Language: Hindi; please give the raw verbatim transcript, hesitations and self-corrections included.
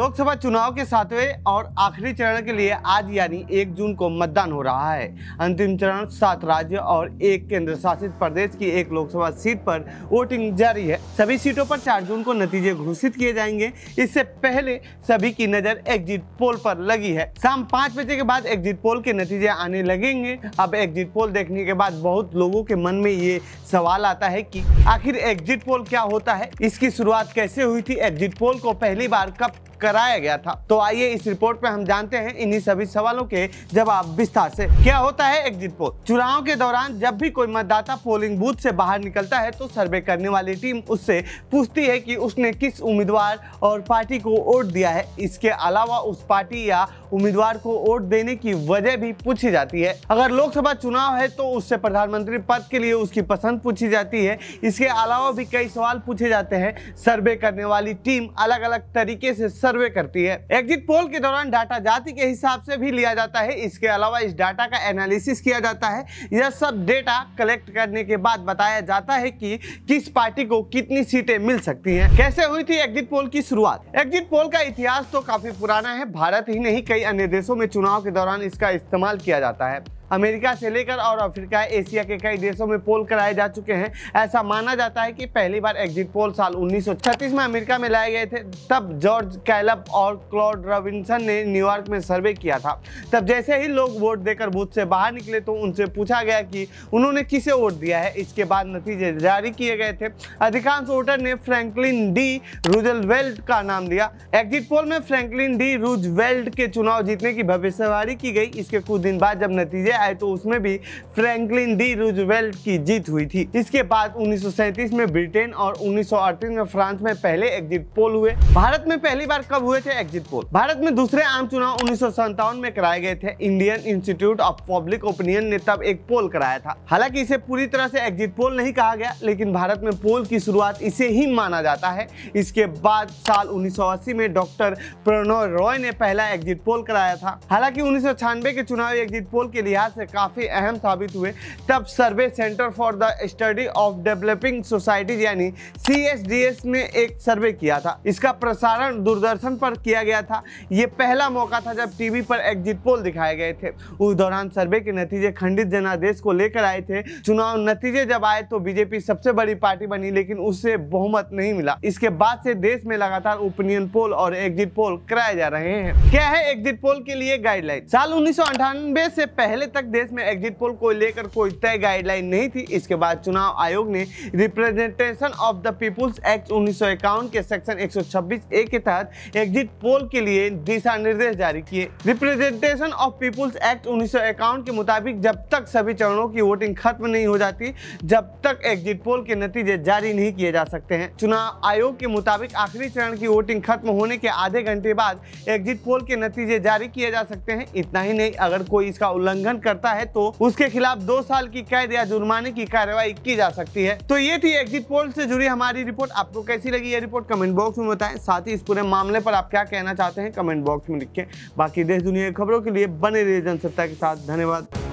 लोकसभा चुनाव के सातवें और आखिरी चरण के लिए आज यानी एक जून को मतदान हो रहा है। अंतिम चरण सात राज्य और एक केंद्र शासित प्रदेश की एक लोकसभा सीट पर वोटिंग जारी है। सभी सीटों पर चार जून को नतीजे घोषित किए जाएंगे। इससे पहले सभी की नजर एग्जिट पोल पर लगी है। शाम पाँच बजे के बाद एग्जिट पोल के नतीजे आने लगेंगे। अब एग्जिट पोल देखने के बाद बहुत लोगों के मन में ये सवाल आता है कि आखिर एग्जिट पोल क्या होता है, इसकी शुरुआत कैसे हुई थी, एग्जिट पोल को पहली बार कब कराया गया था। तो आइए इस रिपोर्ट में हम जानते हैं इन्हीं सभी सवालों के जवाब विस्तार से। क्या होता है एग्जिट पोल? चुनाव के दौरान जब भी कोई मतदाता पोलिंग बूथ से बाहर निकलता है तो सर्वे करने वाली टीम उससे पूछती है कि उसने किस उम्मीदवार और पार्टी को वोट दिया है। इसके अलावा उस पार्टी या उम्मीदवार को वोट देने की वजह भी पूछी जाती है। अगर लोकसभा चुनाव है तो उससे प्रधानमंत्री पद के लिए उसकी पसंद पूछी जाती है। इसके अलावा भी कई सवाल पूछे जाते हैं। सर्वे करने वाली टीम अलग अलग तरीके से सर्वे करती है। एग्जिट पोल के दौरान डाटा जाति के हिसाब से भी लिया जाता है। इसके अलावा इस डाटा का एनालिसिस किया जाता है। यह सब डेटा कलेक्ट करने के बाद बताया जाता है कि किस पार्टी को कितनी सीटें मिल सकती हैं। कैसे हुई थी एग्जिट पोल की शुरुआत? एग्जिट पोल का इतिहास तो काफी पुराना है। भारत ही नहीं कई अन्य देशों में चुनाव के दौरान इसका इस्तेमाल किया जाता है। अमेरिका से लेकर और अफ्रीका, एशिया के कई देशों में पोल कराए जा चुके हैं। ऐसा माना जाता है कि पहली बार एग्जिट पोल साल उन्नीस सौ छत्तीस में अमेरिका में लाए गए थे। तब जॉर्ज गैलप और क्लॉड रॉबिन्सन ने न्यूयॉर्क में सर्वे किया था। तब जैसे ही लोग वोट देकर बूथ से बाहर निकले तो उनसे पूछा गया कि उन्होंने किसे वोट दिया है। इसके बाद नतीजे जारी किए गए थे। अधिकांश वोटर ने फ्रैंकलिन डी रूजवेल्ट का नाम दिया। एग्जिट पोल में फ्रैंकलिन डी रूजवेल्ट के चुनाव जीतने की भविष्यवाणी की गई। इसके कुछ दिन बाद जब नतीजे आए तो उसमें भी फ्रैंकलिन डी रूजवेल्ट की जीत हुई थी। इसके बाद उन्नीस सौ सैंतीस में ब्रिटेन और उन्नीस सौ अड़तीस में फ्रांस में पहले एग्जिट पोल हुए। भारत में पहली बार कब हुए थे एग्जिट पोल? भारत में दूसरे आम चुनाव उन्नीस सौ सत्तावन में कराए गए थे। Indian Institute of Public Opinion ने तब एक पोल कराया था। हालांकि इसे पूरी तरह से एग्जिट पोल नहीं कहा गया, लेकिन भारत में पोल की शुरुआत इसे ही माना जाता है। इसके बाद साल उन्नीस सौ अस्सी में डॉक्टर प्रणव रॉय ने पहला एग्जिट पोल कराया था। हालांकि उन्नीस सौ छियानवे के चुनाव एग्जिट पोल के लिहाज से काफी अहम साबित हुए। तब survey Centre for the Study of Developing Societies यानी सी एस डी एस ने एक सर्वे किया था। इसका प्रसारण दूरदर्शन पर किया गया था। यह पहला मौका था जब टीवी पर एग्जिट पोल दिखाए गए थे। उस दौरान सर्वे के नतीजे खंडित जनादेश को लेकर आए थे। चुनाव नतीजे जब आए तो बीजेपी सबसे बड़ी पार्टी बनी, लेकिन उससे बहुमत नहीं मिला। इसके बाद से देश में लगातार ओपिनियन पोल और एग्जिट पोल कराए जा रहे हैं। क्या है एग्जिट पोल के लिए गाइडलाइन? साल उन्नीस सौ अंठानवे से पहले तक देश में एग्जिट पोल को लेकर कोई तय गाइडलाइन नहीं थी। इसके बाद चुनाव आयोग ने Representation of the People's Act उन्नीस सौ इक्यावन के सेक्शन एक सौ छब्बीस ए के तहत एग्जिट पोल के लिए दिशा निर्देश जारी किए। रिप्रेजेंटेशन ऑफ पीपुल्स एक्ट उन्नीस सौ इक्यावन के मुताबिक जब तक सभी चरणों की वोटिंग खत्म नहीं हो जाती, जब तक एग्जिट पोल के नतीजे जारी नहीं किए जा सकते हैं। चुनाव आयोग के मुताबिक आखिरी चरण की वोटिंग खत्म होने के आधे घंटे बाद एग्जिट पोल के नतीजे जारी किए जा सकते हैं। इतना ही नहीं, अगर कोई इसका उल्लंघन करता है तो उसके खिलाफ दो साल की कैद या जुर्माने की कार्रवाई की जा सकती है। तो ये थी एग्जिट पोल से जुड़ी हमारी रिपोर्ट। आपको कैसी लगी ये रिपोर्ट कमेंट बॉक्स में बताएं। साथ ही इस पूरे मामले पर आप क्या कहना चाहते हैं कमेंट बॉक्स में लिखें। बाकी देश दुनिया की खबरों के लिए बने रहिए जनसत्ता के साथ। धन्यवाद।